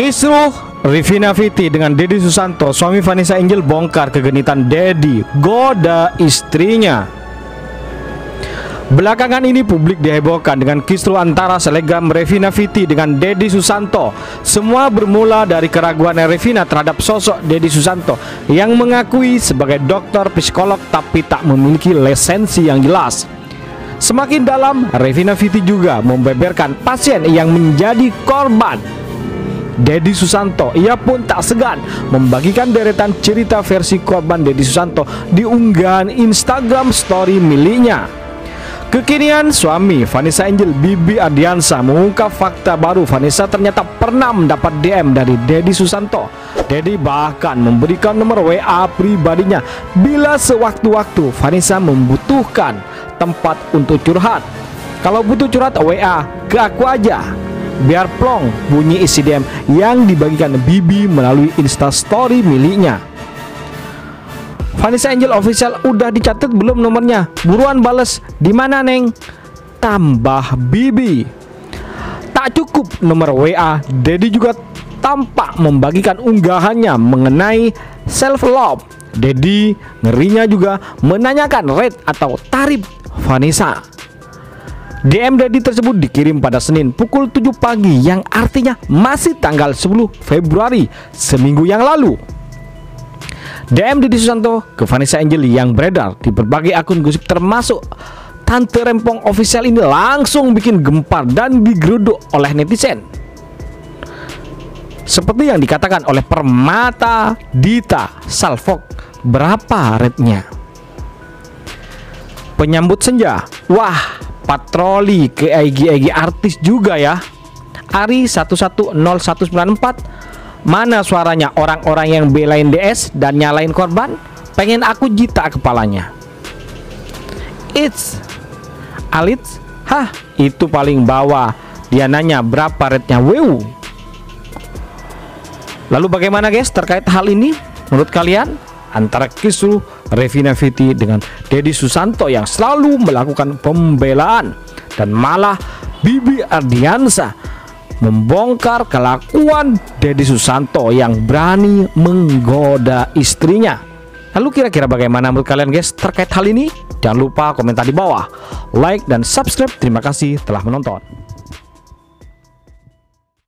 Kisruh Revina VT dengan Dedy Susanto, suami Vanessa Angel bongkar kegenitan Dedy goda istrinya. Belakangan ini publik dihebohkan dengan kisruh antara selebgram Revina VT dengan Dedy Susanto. Semua bermula dari keraguan Revina terhadap sosok Dedy Susanto yang mengakui sebagai dokter psikolog tapi tak memiliki lisensi yang jelas. Semakin dalam, Revina VT juga membeberkan pasien yang menjadi korban Dedy Susanto. Ia pun tak segan membagikan deretan cerita versi korban Dedy Susanto di unggahan Instagram story miliknya. Kekinian, suami Vanessa Angel, Bibi Ardiansyah, mengungkap fakta baru. Vanessa ternyata pernah mendapat DM dari Dedy Susanto. Dedy bahkan memberikan nomor WA pribadinya bila sewaktu-waktu Vanessa membutuhkan tempat untuk curhat. Kalau butuh curhat, WA ke aku aja, biar plong bunyi isi DM yang dibagikan Bibi melalui instastory miliknya. Vanessa Angel official, udah dicatat belum nomornya? Buruan bales, dimana neng? Tambah Bibi. Tak cukup nomor WA, Dedy juga tampak membagikan unggahannya mengenai self love. Dedy ngerinya juga menanyakan rate atau tarif Vanessa. DM Dedy tersebut dikirim pada Senin pukul 7 pagi, yang artinya masih tanggal 10 Februari seminggu yang lalu. DM Dedy Susanto ke Vanessa Angel yang beredar di berbagai akun gosip termasuk Tante Rempong official ini langsung bikin gempar dan digeruduk oleh netizen. Seperti yang dikatakan oleh Permata Dita Salfok, berapa rate-nya? Penyambut senja, wah patroli ke IG-IG artis juga ya. Ari 11010194, mana suaranya orang-orang yang belain DS dan nyalain korban? Pengen aku jita kepalanya. It's Alits, hah itu paling bawah. Dia nanya berapa rate-nya, wew. Lalu bagaimana guys terkait hal ini menurut kalian, antara kisruh Revina VT dengan Dedy Susanto yang selalu melakukan pembelaan dan malah Bibi Ardiansyah membongkar kelakuan Dedy Susanto yang berani menggoda istrinya. Lalu kira-kira bagaimana menurut kalian guys terkait hal ini? Jangan lupa komentar di bawah, like dan subscribe. Terima kasih telah menonton.